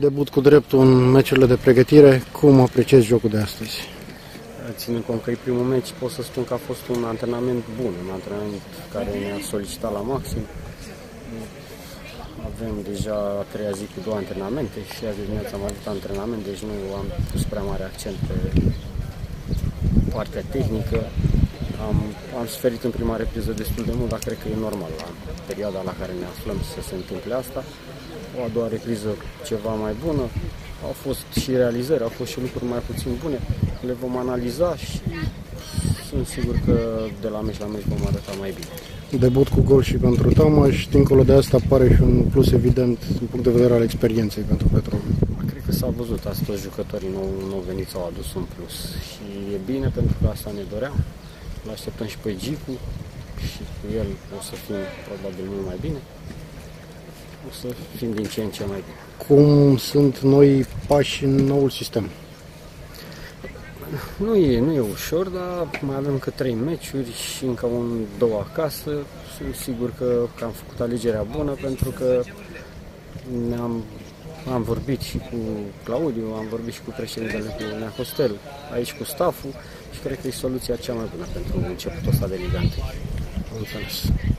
Debut cu dreptul în meciurile de pregătire. Cum apreciezi jocul de astăzi? Ținând cont că e primul meci, pot să spun că a fost un antrenament bun, un antrenament care ne-a solicitat la maxim. Avem deja a treia zi cu două antrenamente și azi dimineața am avut antrenament, deci nu am pus prea mare accent pe partea tehnică. Am suferit în prima repriză destul de mult, dar cred că e normal la perioada la care ne aflăm să se întâmple asta. O a doua repriză ceva mai bună, au fost și realizări, au fost și lucruri mai puțin bune, le vom analiza și sunt sigur că de la meci la meci vom arăta mai bine. Debut cu gol și pentru Tamaș, dincolo de asta pare și un plus evident din punct de vedere al experienței pentru Petro. Cred că s-a văzut, astăzi toți jucătorii nou veniți au adus un plus și e bine pentru că asta ne doream. Îl așteptăm și pe Gicu și cu el o să fim probabil mult mai bine. O să fim din ce în ce mai bine. Cum sunt noi pași în noul sistem? Nu e ușor, dar mai avem încă 3 meciuri și încă 1-2 acasă. Sunt sigur că am făcut alegerea bună pentru că am vorbit și cu Claudiu, am vorbit și cu președintele Nea Costel, aici cu staful și cred că e soluția cea mai bună pentru începutul ăsta de Liga 1. Mulțumesc!